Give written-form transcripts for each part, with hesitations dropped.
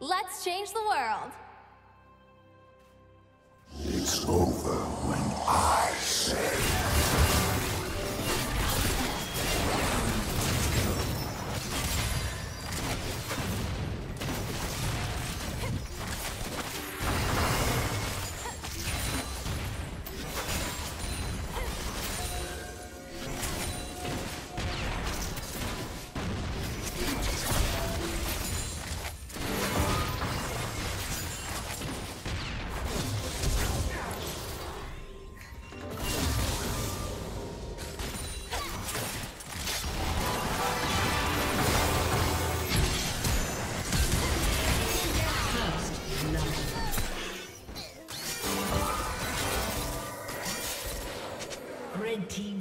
Let's change the world! It's over when I say...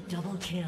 Double kill.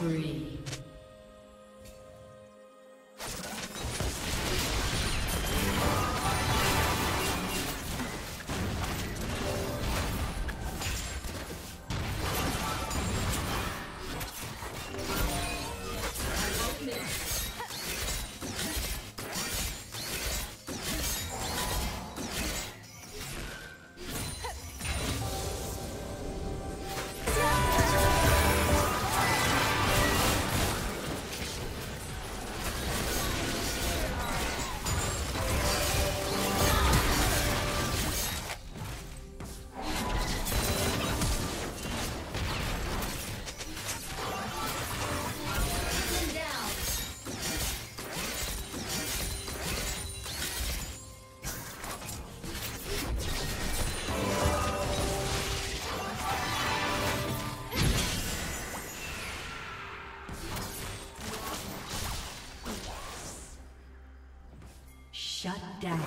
spree. Shut down.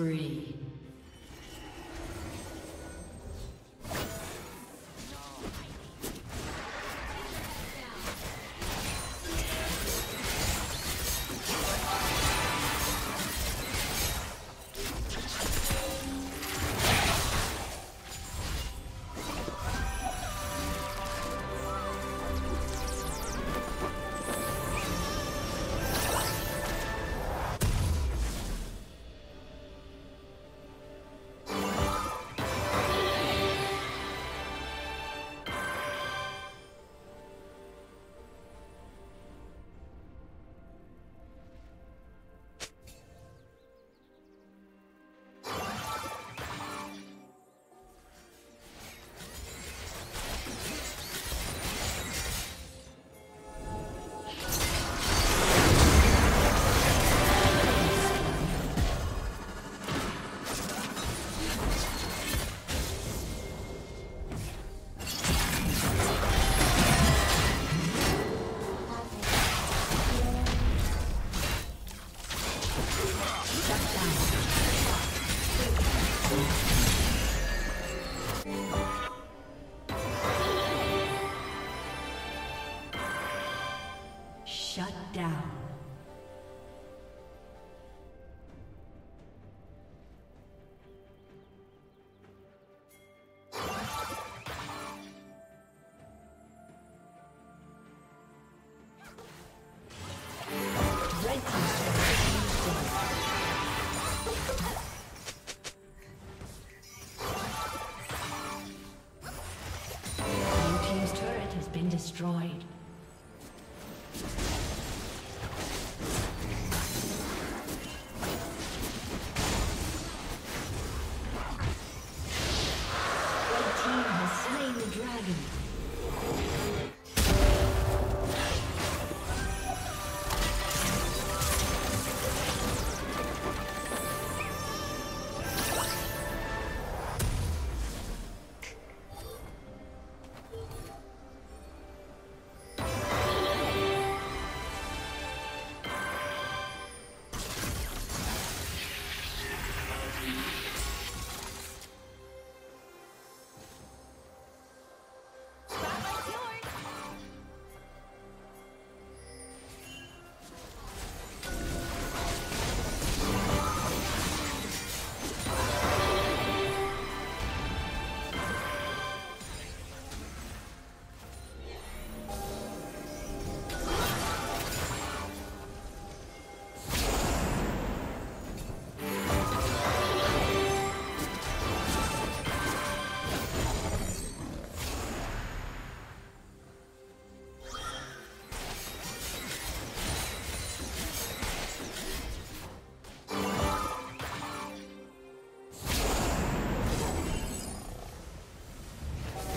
spree. Shut down. Blue team's turret has been destroyed. Rampage.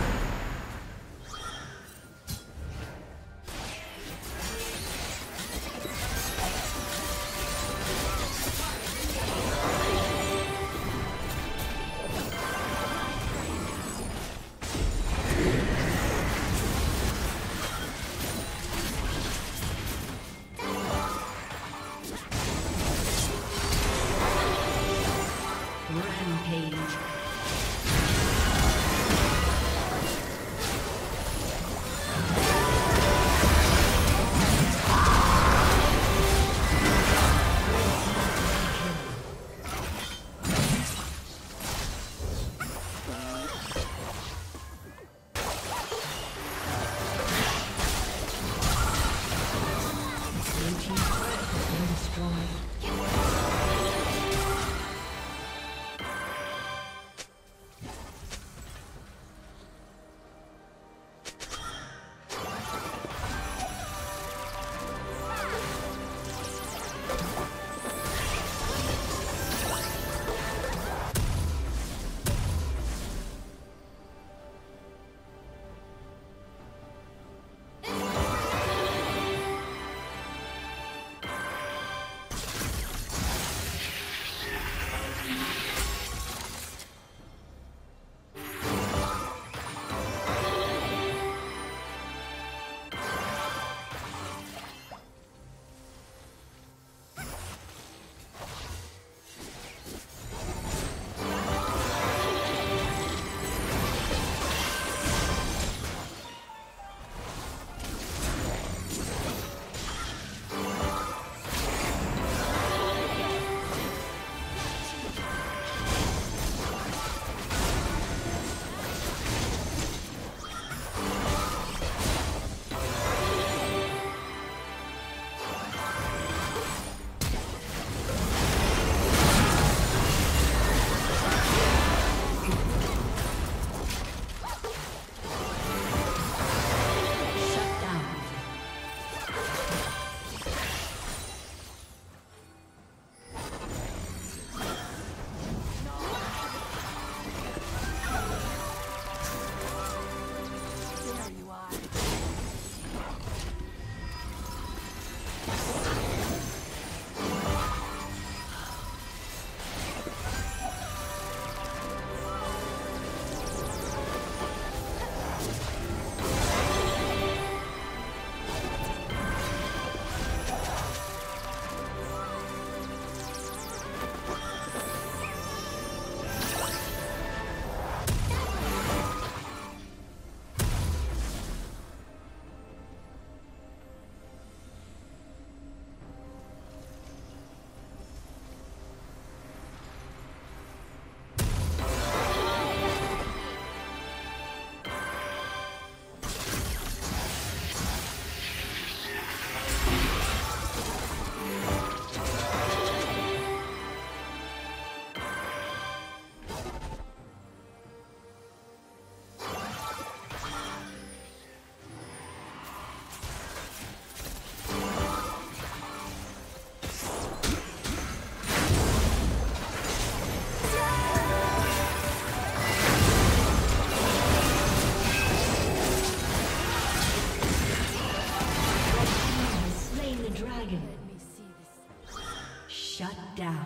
down.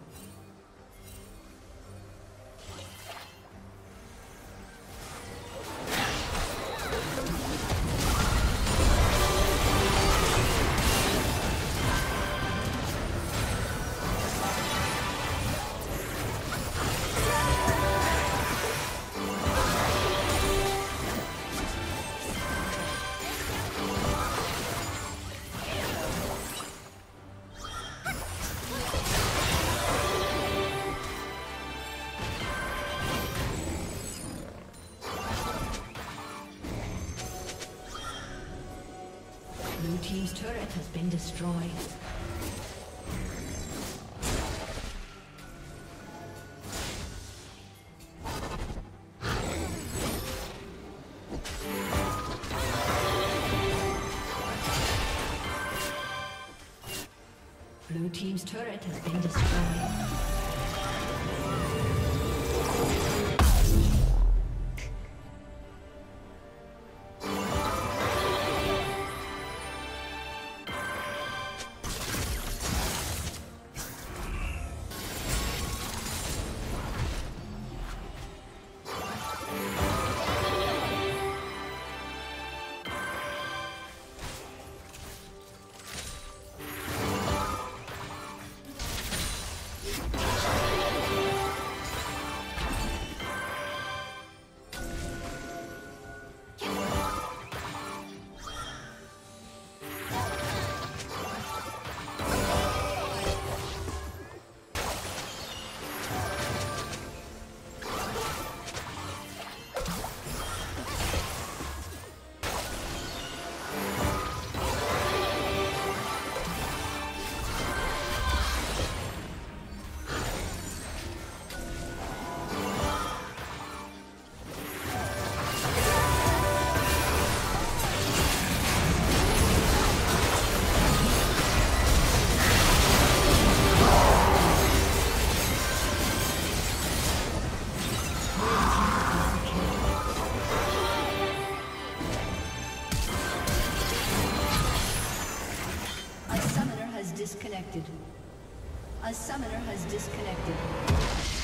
Team's turret has been destroyed. Blue team's turret has been destroyed. You disconnected. A summoner has disconnected.